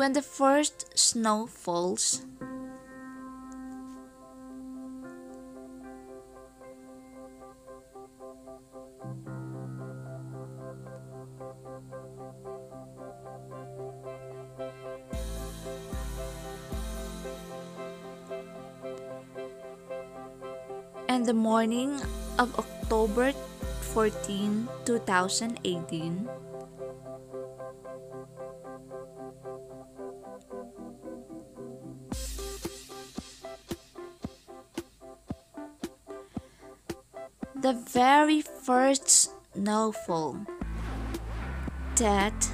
when the first snow falls. And the morning of October 14, 2018, the very first snowfall that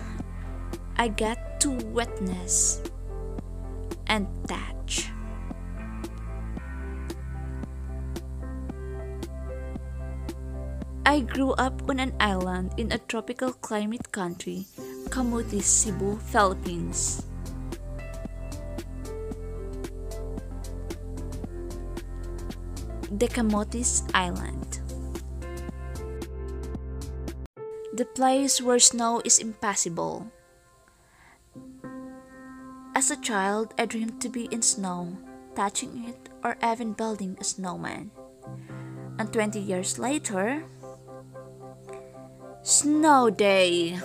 I got to witness and touch. I grew up on an island in a tropical climate country, Camotes, Cebu, Philippines. The Camotes Island. The place where snow is impossible. As a child, I dreamed to be in snow, touching it, or even building a snowman. And 20 years later, snow day!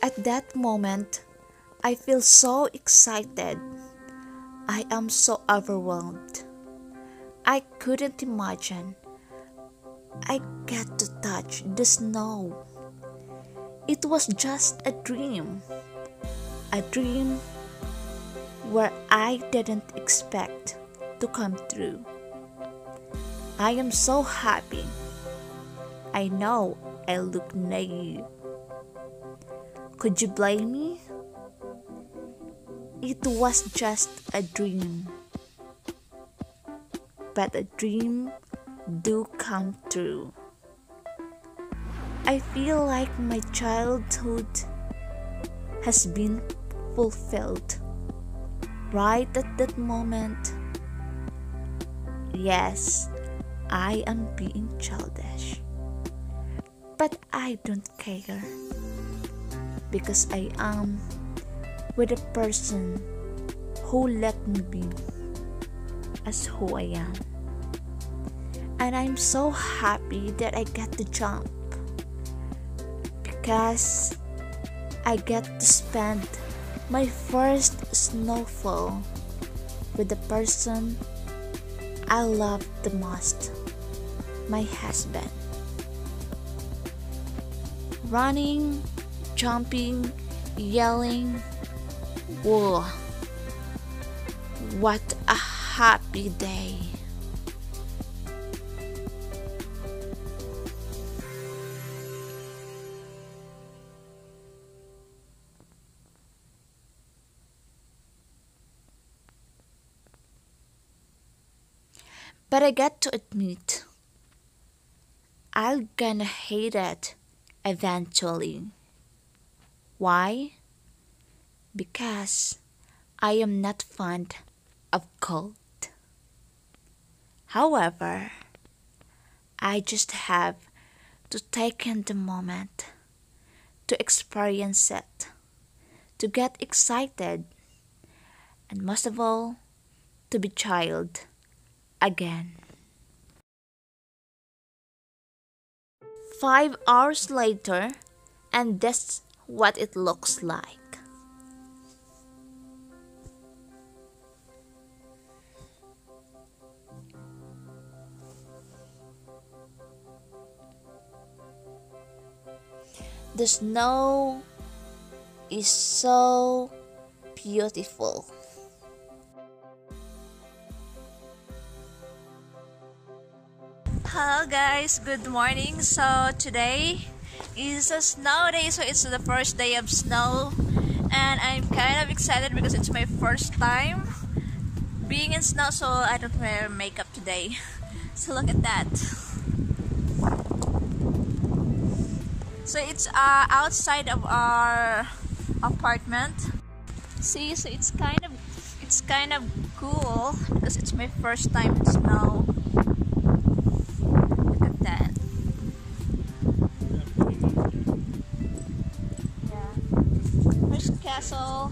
At that moment, I feel so excited. I am so overwhelmed. I couldn't imagine. I got to touch the snow. It was just a dream where I didn't expect to come true. I am so happy. I know I look naive. Could you blame me? It was just a dream. But a dream do come true. I feel like my childhood has been fulfilled right at that moment. Yes, I am being childish, but I don't care because I am with a person who let me be as who I am. And I'm so happy that I get to jump because I get to spend my first snowfall with the person I love the most, my husband. Running, jumping, yelling, whoa, what a happy day. But I got to admit, I'm gonna hate it eventually. Why? Because I am not fond of cold. However, I just have to take in the moment, to experience it, to get excited, and most of all, to be child again. 5 hours later, and that's what it looks like. The snow is so beautiful. Hello guys, good morning. So today is a snow day, so it's the first day of snow, and I'm kind of excited because it's my first time being in snow, so I don't wear makeup today. So look at that. So it's outside of our apartment. See, so it's kind of cool because it's my first time in snow. so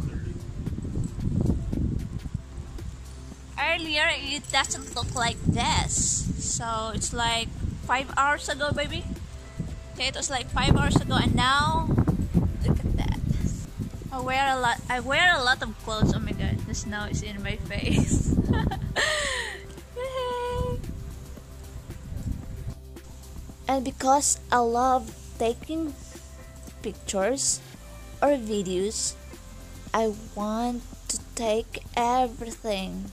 earlier it doesn't look like this, so it's like 5 hours ago, baby. Okay, it was like 5 hours ago, and now look at that. I wear a lot of clothes. Oh my god, the snow is in my face. And because I love taking pictures or videos, I want to take everything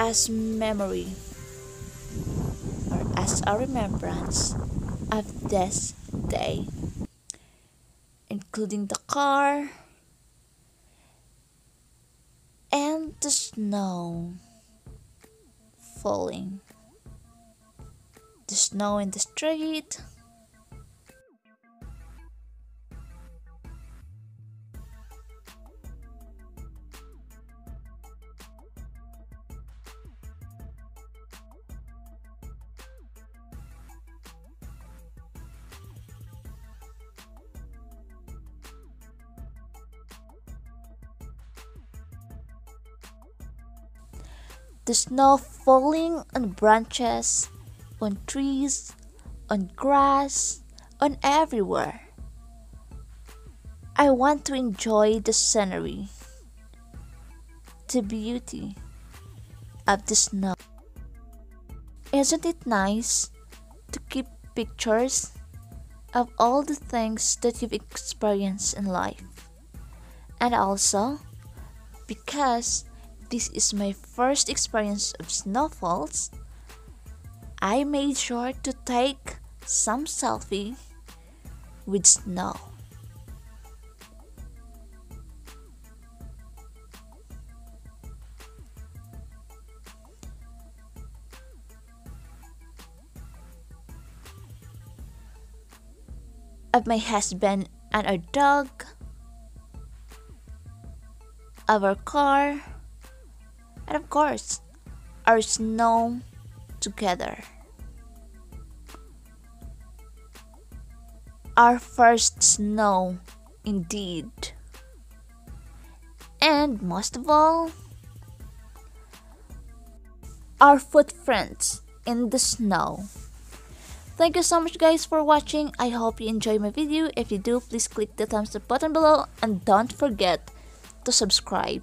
as memory or as a remembrance of this day, including the car and the snow falling, the snow in the street, the snow falling on branches, on trees, on grass, on everywhere. I want to enjoy the scenery, the beauty of the snow. Isn't it nice to keep pictures of all the things that you've experienced in life? And also, because this is my first experience of snowfalls, I made sure to take some selfie with snow. Of my husband and our dog, of our car, and of course, our snow together. Our first snow, indeed. And most of all, our footprints in the snow. Thank you so much guys for watching. I hope you enjoyed my video. If you do, please click the thumbs up button below and don't forget to subscribe.